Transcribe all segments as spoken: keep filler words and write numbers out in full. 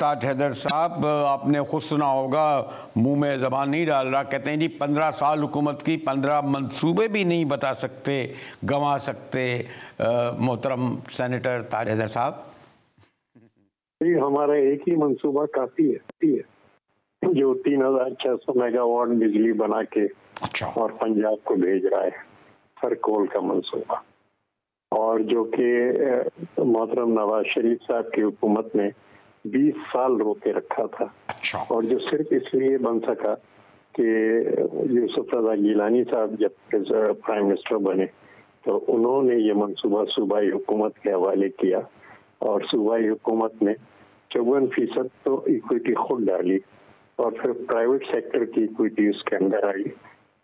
ताज हैदर साहब, आपने खुद सुना होगा, मुंह में ज़बान नहीं डाल रहा, कहते हैं जी पंद्रह साल हुकूमत की पंद्रह मंसूबे भी नहीं बता सकते, गंवा सकते। मोहतरम सेनेटर ताज हैदर साहब, जी हमारा एक ही मंसूबा काफ़ी है, है जो तीन हजार छः सौ मेगावाट बिजली बना के अच्छा। और पंजाब को भेज रहा है हर कोल का मंसूबा, और जो कि मोहतरम नवाज शरीफ साहब की हुकूमत में बीस साल रोके रखा था अच्छा। और जो सिर्फ इसलिए बन सका कि यूसुफ रजा गीलानी साहब जब प्राइम मिनिस्टर बने तो उन्होंने ये मंसूबा सूबाई हुकूमत के हवाले किया, और सूबाई हुकूमत ने चौवन फीसद तो इक्विटी खुद डाली और फिर प्राइवेट सेक्टर की इक्विटी उसके अंदर आई,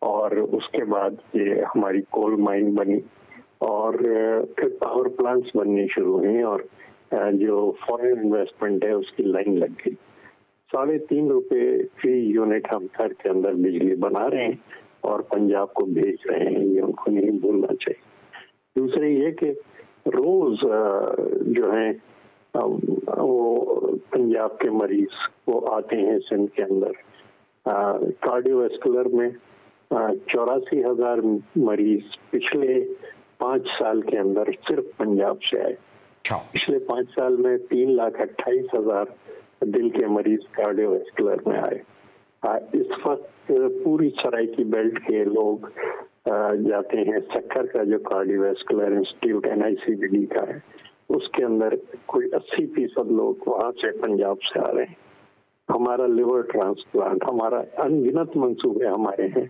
और उसके बाद ये हमारी कोल माइन बनी और फिर पावर प्लांट्स बनने शुरू हुई और जो फॉरेन इन्वेस्टमेंट है उसकी लाइन लग गई। साढ़े तीन रुपये फी यूनिट हम घर के अंदर बिजली बना रहे हैं और पंजाब को भेज रहे हैं, ये उनको नहीं भूलना चाहिए। दूसरे ये कि रोज जो है वो पंजाब के मरीज वो आते हैं सिंध के अंदर, कार्डियोवैस्कुलर में चौरासी हजार मरीज पिछले पाँच साल के अंदर सिर्फ पंजाब से आए। पिछले पाँच साल में तीन लाख अट्ठाईस हजार दिल के मरीज कार्डियोवैस्कुलर में आए। इस वक्त पूरी सरायकी बेल्ट के लोग जाते हैं, सक्खर का जो cardiovascular institute N I C B D का है उसके अंदर कोई अस्सी फीसद लोग वहाँ से पंजाब से आ रहे हैं। हमारा लिवर ट्रांसप्लांट, हमारा अनगिनत मंसूबे हमारे हैं।